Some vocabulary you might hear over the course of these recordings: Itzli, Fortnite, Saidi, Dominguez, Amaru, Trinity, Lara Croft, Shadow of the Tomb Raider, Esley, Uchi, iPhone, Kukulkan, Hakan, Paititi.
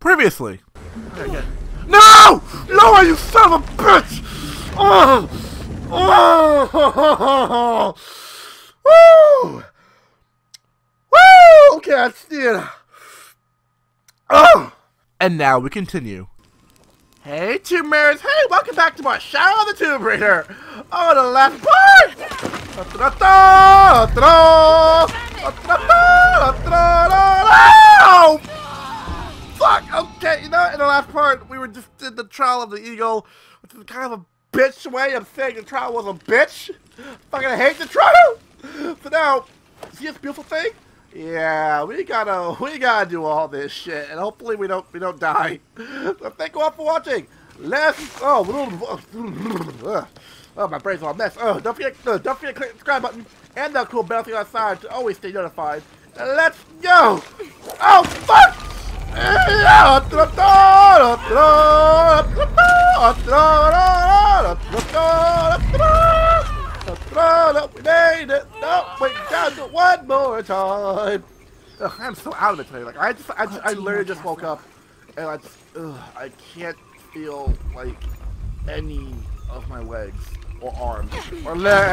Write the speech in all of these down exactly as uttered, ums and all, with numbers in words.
previously. Okay, good. No! Laura, you son of a bitch! Oh! Oh! Woo! Woo! Okay, I see it. Oh! And now we continue. Hey, Tombers! Hey, welcome back to my Shadow of the Tomb Raider! Oh, the last part! Fuck! Okay, you know, in the last part, we were just did the trial of the eagle, which is kind of a bitch way of saying the trial was a bitch. Fucking hate the trial! So now, see this beautiful thing? Yeah, we gotta, we gotta do all this shit, and hopefully we don't, we don't die. So thank you all for watching. Let's, oh, oh, my brain's all a mess. Oh, don't forget, uh, don't forget to click the subscribe button and that cool bell thing outside to always stay notified. And let's go! Oh, fuck! We made it! No, wait, down to one more time! Ugh, I'm so out of it today. Like, I just, I, just, I literally just woke up, and I just, ugh, I can't feel, like, any of my legs, or arms, or legs!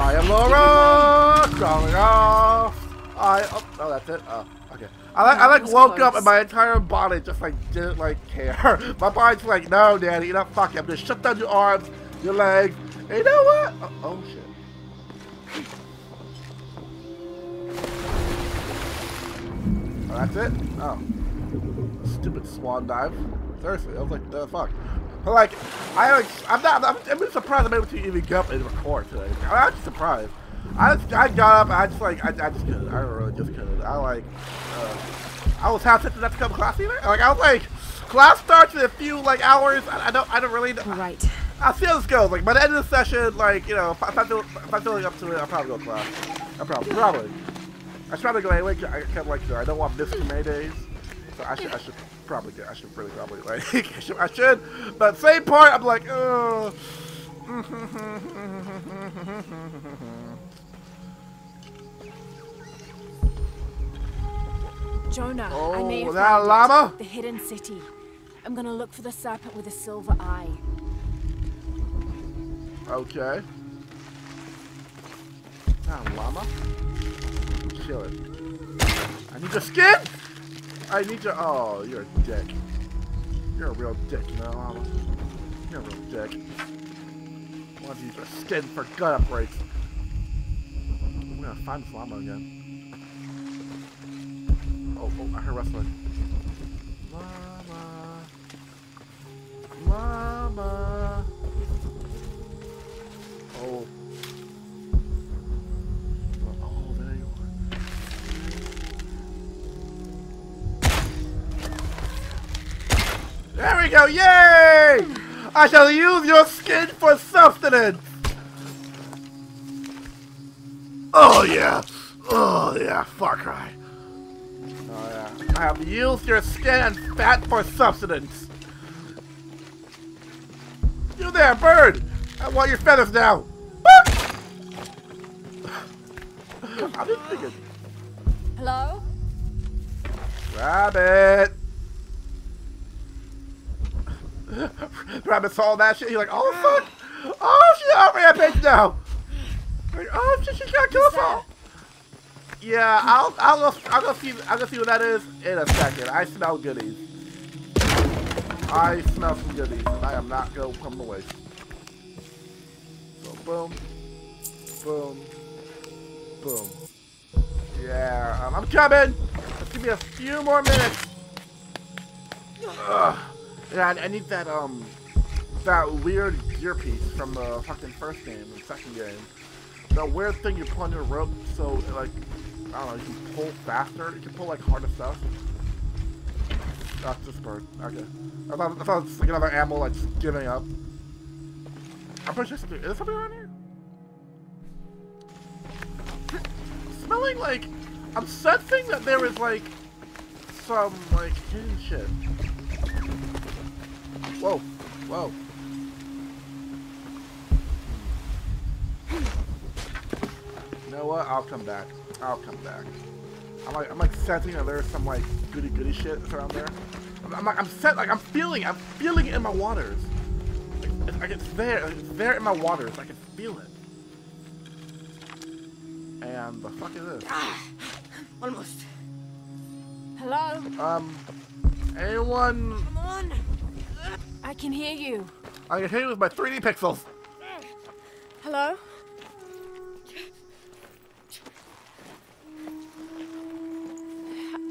I am Laura, crawling off. I oh, oh that's it. Oh, okay. I like I like woke close. up and my entire body just like didn't like care. My body's like, no, Daddy, you're not fucking. I'm gonna shut down your arms, your legs. And you know what? Oh, oh shit. Oh, that's it. Oh, stupid swan dive. Seriously, I was like, the fuck. But like, I like, I'm not, I'm, I'm surprised I'm able to even get up and record today. I'm just surprised. I just, I got up, and I just like, I, I just couldn't, I really just couldn't. I like, uh, I was half tempted not to come to class either. Like, I was like, class starts in a few, like, hours. I, I don't, I don't really know. Right. I'll see how this goes. Like, by the end of the session, like, you know, if, I, if, I feel, if I'm feeling up to it, I'll probably go to class. I'll probably, probably. I try to go anyway, I kind of like, you know, I don't want missing May days. So I should, I should probably get, I should really probably, like, I, should, I should, but same part, I'm like, oh. Jonah, oh, I may have that found llama? It, the hidden city. I'm gonna look for the serpent with a silver eye. Okay. That llama? Chill it. I need your skin! I need to. Oh, you're a dick. You're a real dick, you know, Llama. You're a real dick. I want to use your skin for gun upgrades. I'm gonna find this llama again. Oh, oh, I heard rustling. Llama. Llama. Oh. There we go, yay! I shall use your skin for sustenance! Oh yeah! Oh yeah, Far Cry. Oh yeah. I have used your skin and fat for sustenance. You there, bird! I want your feathers now! I'm just thinking. Hello? Rabbit! Rabbit saw that shit, he's like, oh fuck! Oh, she's on rampage now! Like, oh shit, she got killed all! Yeah, I'll I'll go I'll go see I'll go see what that is in a second. I smell goodies. I smell some goodies, and I am not gonna come away. So boom, boom, boom. Yeah, um, I'm coming! Let's give me a few more minutes. Ugh. Yeah, I, I need that, um, that weird gear piece from the fucking first game and second game. That weird thing you put on your rope so, it, like, I don't know, you can pull faster. You can pull, like, harder stuff. That's this bird. Okay. I thought, I thought it was, like, another animal, like, just giving up. I'm pretty sure something- is there something around here? Smelling, like, I'm sensing that there is, like, some, like, hidden shit. Whoa, Whoa. You know what? I'll come back. I'll come back. I'm like, I'm like sensing that there's some like goody goody shit around there. I'm, I'm like, I'm set. Like, I'm feeling, I'm feeling it in my waters. Like, it's, like it's there, like, it's there in my waters. I can feel it. And the fuck is this? Ah, almost. Hello. Um. Anyone? Come on. I can hear you. I can hear you with my three D pixels. Hello.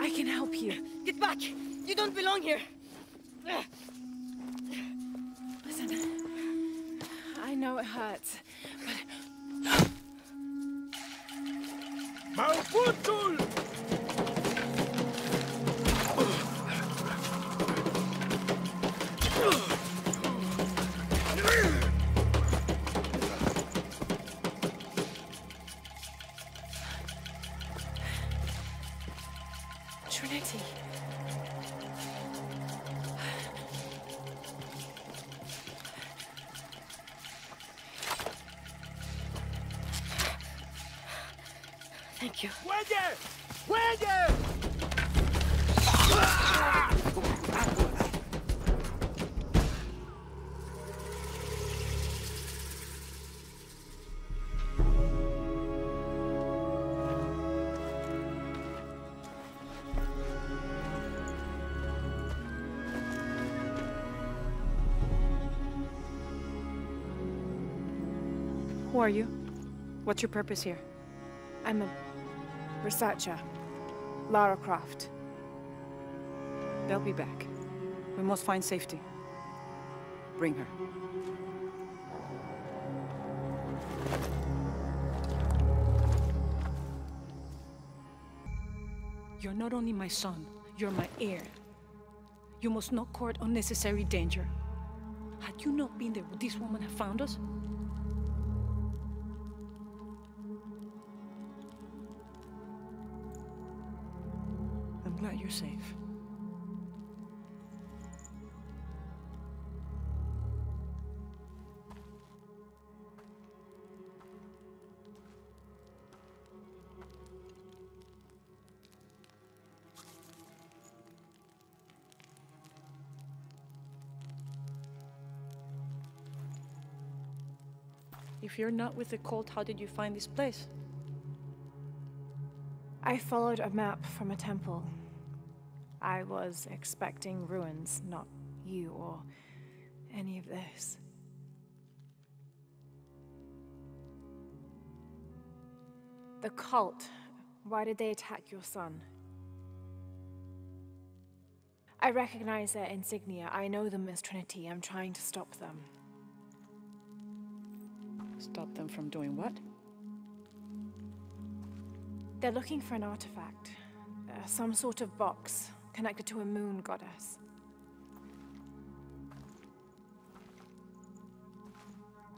I can help you. Get back! You don't belong here. Listen. I know it hurts, but. Malfunction! Trinity. Thank you. Wege! Wege! Who are you? What's your purpose here? I'm a researcher, Lara Croft. They'll be back. We must find safety. Bring her. You're not only my son, you're my heir. You must not court unnecessary danger. Had you not been there, would this woman have found us? I'm glad you're safe. If you're not with the cult, how did you find this place? I followed a map from a temple. I was expecting ruins, not you or any of this. The cult, why did they attack your son? I recognize their insignia. I know them as Trinity. I'm trying to stop them. Stop them from doing what? They're looking for an artifact, uh, some sort of box. Connected to a moon goddess.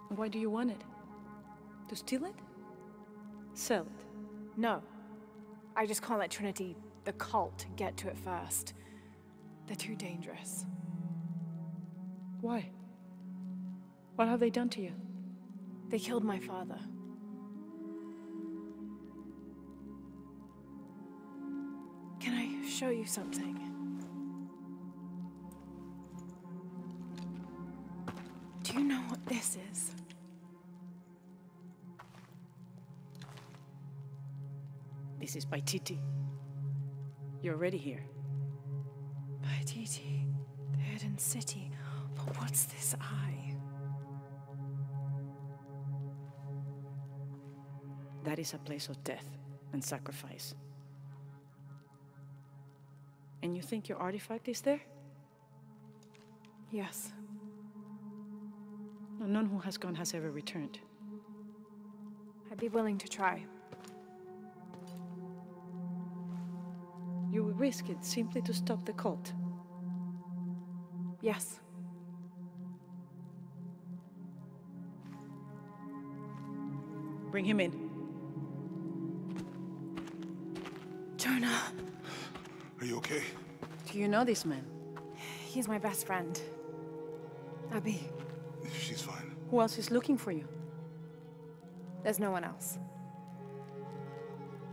Why do you want it? To steal it? Sell it? No. I just can't let Trinity, the cult, get to it first. They're too dangerous. Why? What have they done to you? They killed my father. Show you something. Do you know what this is? This is Paititi. You're already here. Paititi, the hidden city. But what's this eye? That is a place of death and sacrifice. And you think your artifact is there? Yes. None who has gone has ever returned. I'd be willing to try. You would risk it simply to stop the cult? Yes. Bring him in. Jonah. Are you okay? Do you know this man? He's my best friend. Abby. She's fine. Who else is looking for you? There's no one else.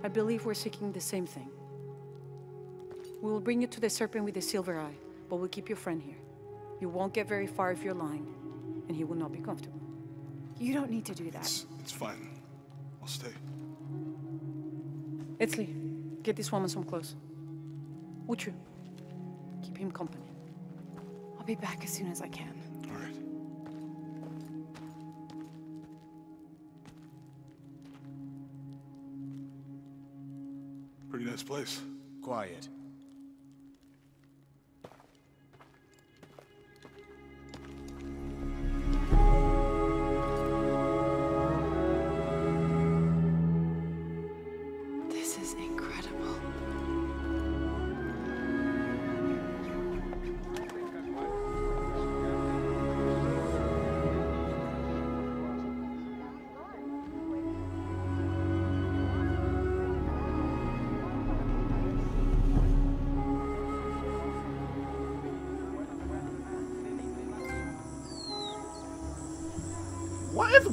I believe we're seeking the same thing. We will bring you to the serpent with the silver eye, but we'll keep your friend here. You won't get very far if you're lying, and he will not be comfortable. You don't need to do that. It's, it's fine. I'll stay. Itzli, get this woman some clothes. Uchi, keep him company. I'll be back as soon as I can. All right. Pretty nice place. Quiet.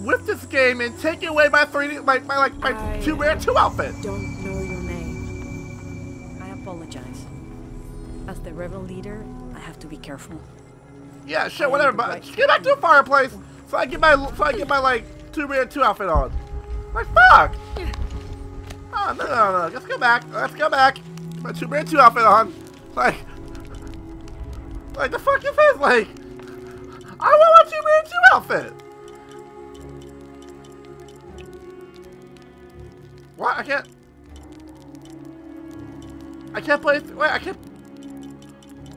With this game and take it away by three, like my like my two rare two outfit. Don't know your name. I apologize. As the rebel leader, I have to be careful. Yeah, sure, whatever. But right get back to the fireplace, so I get my so I get my like two rare two outfit on. Like fuck. Oh no no no. Let's go back. Let's go back. Get my two rare two outfit on. Like, like the fuck is this? Like, I want my two rare two outfit. What? I can't. I can't play. Wait, I can't.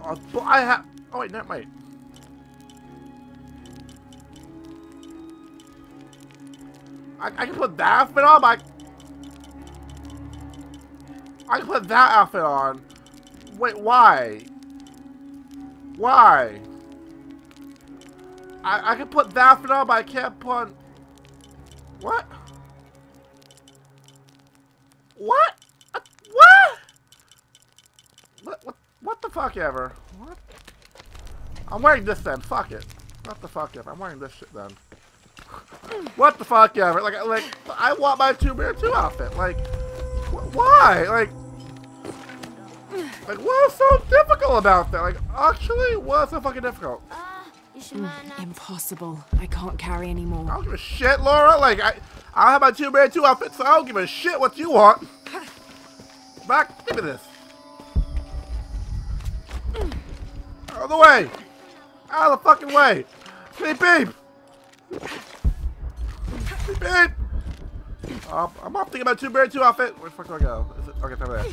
Oh, I have. Oh wait, never mind. I I can put that outfit on. Like, I can put that outfit on. Wait, why? Why? I I can put that outfit on, but I can't put. What? What? What? What? What? What the fuck ever? What? I'm wearing this then. Fuck it. What the fuck ever? I'm wearing this shit then. What the fuck ever? Like, like I want my two bear two outfit. Like, wh why? Like, like what is so difficult about that? Like, actually, what's so fucking difficult? Mm, impossible. I can't carry anymore. I don't give a shit, Laura. Like, I, I have my two brand two outfits, so I don't give a shit what you want. Back, give me this. Out of the way. Out of the fucking way. Beep beep. Beep beep. Uh, I'm off to get my two brand two outfit. Where the fuck do I go? Is it? Okay, it's over there.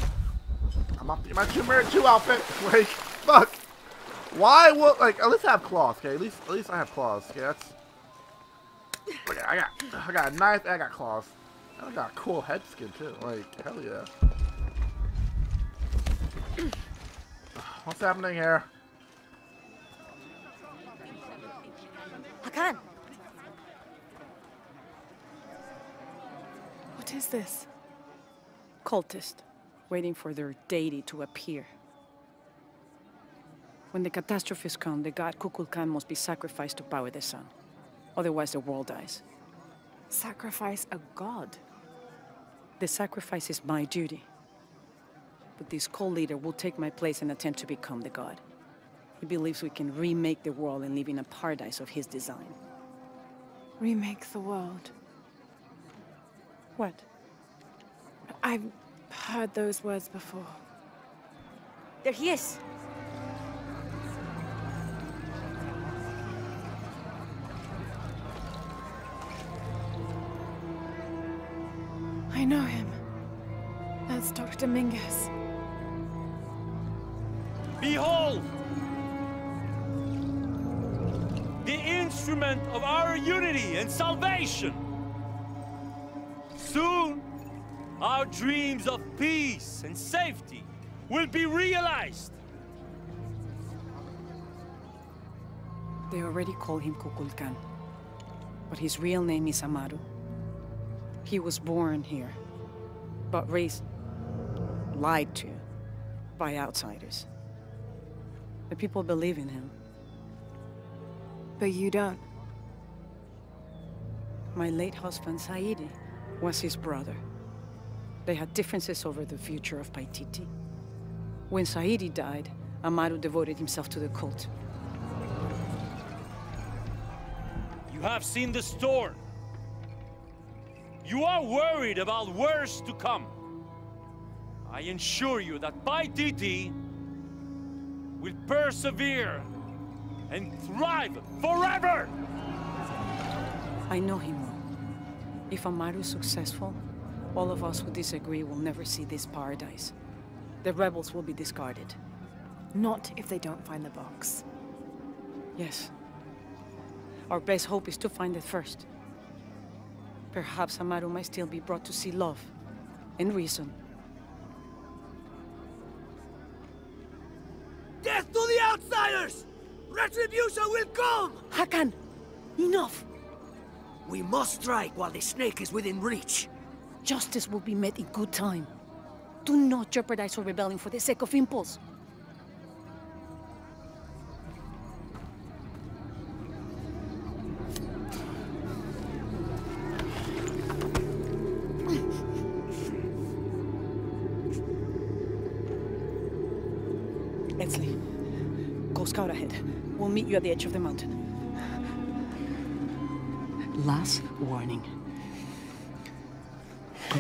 I'm off to get my two brand two outfit. Like, fuck. Why would, like, at least I have claws, okay? At least, at least I have claws, okay? That's... Okay, I got, I got a knife and I got claws. And I got a cool head skin, too. Like, hell yeah. What's happening here? Hakan! What is this? Cultist, waiting for their deity to appear. When the catastrophes come, the god Kukulkan must be sacrificed to power the sun. Otherwise, the world dies. Sacrifice a god? The sacrifice is my duty. But this cult leader will take my place and attempt to become the god. He believes we can remake the world and live in a paradise of his design. Remake the world? What? I've heard those words before. There he is! I know him. That's Doctor Dominguez. Behold! The instrument of our unity and salvation! Soon, our dreams of peace and safety will be realized! They already call him Kukulkan, but his real name is Amaru. He was born here, but raised, lied to by outsiders. The people believe in him. But you don't. My late husband, Saidi, was his brother. They had differences over the future of Paititi. When Saidi died, Amaru devoted himself to the cult. You have seen the storm. You are worried about worse to come. I ensure you that Paititi will persevere and thrive forever! I know him well. If Amaru is successful, all of us who disagree will never see this paradise. The rebels will be discarded. Not if they don't find the box. Yes. Our best hope is to find it first. Perhaps Amaru might still be brought to see love and reason. Death to the outsiders! Retribution will come! Hakan, enough! We must strike while the snake is within reach. Justice will be met in good time. Do not jeopardize your rebellion for the sake of impulse. Esley, go scout ahead. We'll meet you at the edge of the mountain. Last warning. Go.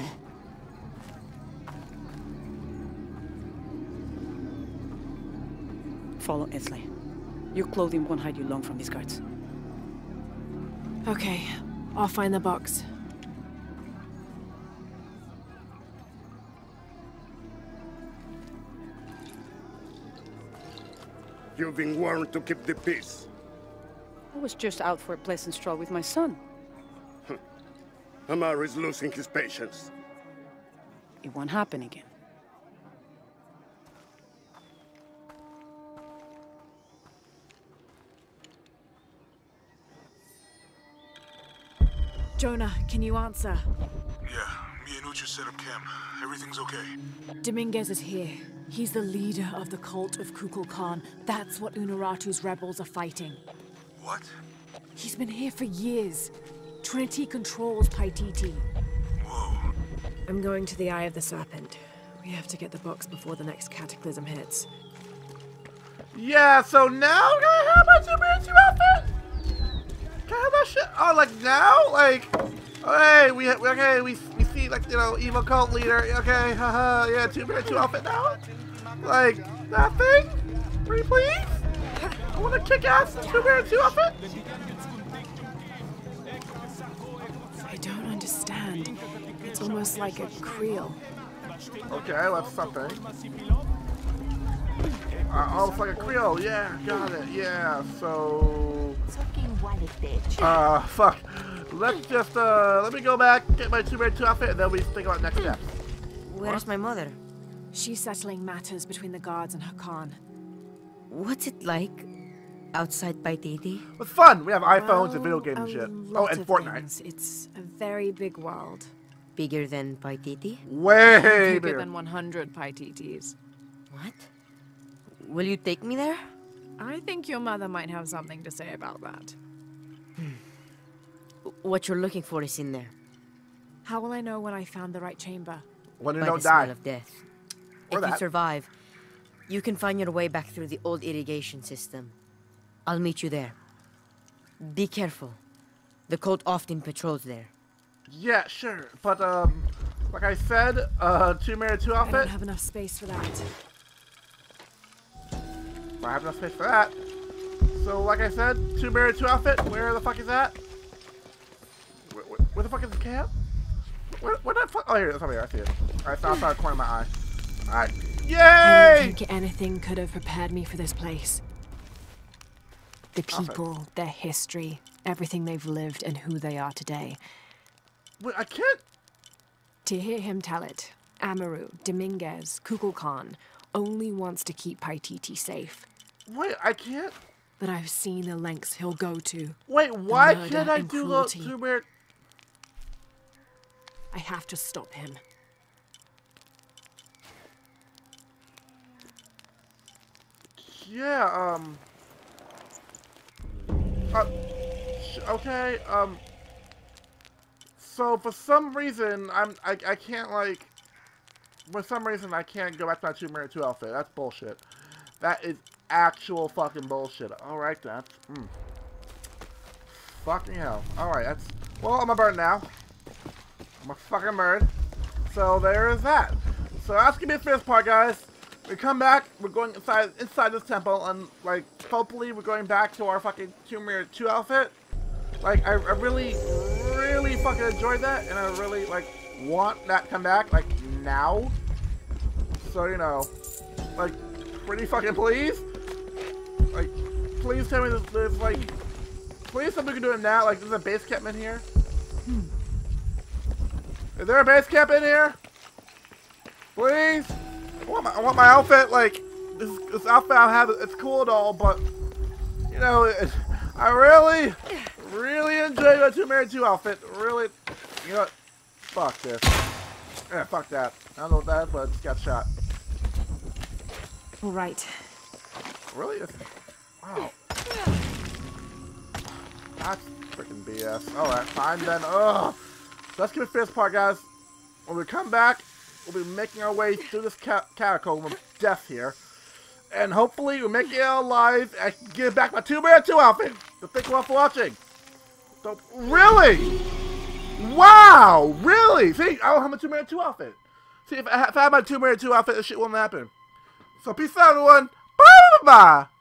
Follow Esley. Your clothing won't hide you long from these guards. Okay, I'll find the box. You've been warned to keep the peace. I was just out for a pleasant stroll with my son. Amaru is losing his patience. It won't happen again. Jonah, can you answer? Yeah, me and Uchi set up camp. Everything's okay. Dominguez is here. He's the leader of the cult of Kukulkan. That's what Unaratu's rebels are fighting. What? He's been here for years. Trinity controls Paititi. Whoa. I'm going to the Eye of the Serpent. We have to get the box before the next cataclysm hits. Yeah, so now? Can I have my super outfit? Can I have that shit? Oh, like now? Like, hey, we, okay, we... Like, you know, evil cult leader, okay, haha, yeah, two minutes, two outfit now? Like, that thing? Pretty please? I wanna kick ass in two minutes, two outfit? I don't understand. It's almost like a creel. Okay, that's something. Uh, almost like a creel, yeah, got it, yeah, so... Uh, fuck. Let's just, uh, let me go back, get my Tomb Raider two outfit, and then we think about next steps. Where's my mother? She's settling matters between the guards and Hakan. What's it like outside Paititi? It's fun. We have iPhones well, and video games and shit. Oh, and Fortnite. Things. It's a very big world. Bigger than Paititi? Way bigger. Bigger than one hundred Paititis. What? Will you take me there? I think your mother might have something to say about that. Hmm. What you're looking for is in there. How will I know when I found the right chamber? When you By don't the die. Smell of death. Or if that. You survive, you can find your way back through the old irrigation system. I'll meet you there. Be careful. The cult often patrols there. Yeah, sure. But, um, like I said, uh, two mirror, two outfit. I don't have enough space for that. I have enough space for that. So, like I said, two mirror, two outfit. Where the fuck is that? Where the fuck is the camp? Where, where the fuck? Oh, here, that's over here. I see it. Alright, so I saw the corner of my eye. Alright. Yay! I don't think anything could have prepared me for this place. The people, their history, everything they've lived, and who they are today. Wait, I can't. To hear him tell it, Amaru, Dominguez, Kukulkan only wants to keep Paititi safe. Wait, I can't. But I've seen the lengths he'll go to. Wait, why can't I do look to where? I have to stop him. Yeah, um... Uh, okay, um... So, for some reason, I'm, I, I can't, like... For some reason, I can't go back to my Tomb Raider two outfit. That's bullshit. That is actual fucking bullshit. Alright, that's... Mm. Fucking hell. Alright, that's... Well, I'm a bird now. I'm a fucking bird. So, there is that. So, that's gonna be the first part, guys. We come back, we're going inside inside this temple, and, like, hopefully we're going back to our fucking Tomb Raider two outfit. Like, I, I really, really fucking enjoyed that, and I really, like, want that to come back, like, now. So, you know, like, pretty fucking please. Like, please tell me this, there's, like, please somebody can do it now. Like, there's a base camp in here. Hmm. Is there a base camp in here? Please? I want, my, I want my outfit, like, this, this outfit I have, it's cool and all, but, you know, it, I really, really enjoyed my Tomb Raider two outfit. Really, you know what? Fuck this. Yeah, fuck that. I don't know what that is, but I just got shot. All right. Really? It's, wow. That's freaking B S. Alright, fine then. Ugh. Let's get to this part, guys. When we come back, we'll be making our way through this ca catacomb of death here. And hopefully we'll make it out alive and I can give back my Tomb Raider two outfit. So thank you all for watching. So, really? Wow! Really? See, I don't have my Tomb Raider two outfit. See, if I, ha if I had my Tomb Raider two outfit, this shit wouldn't happen. So peace out, everyone. Bye-bye!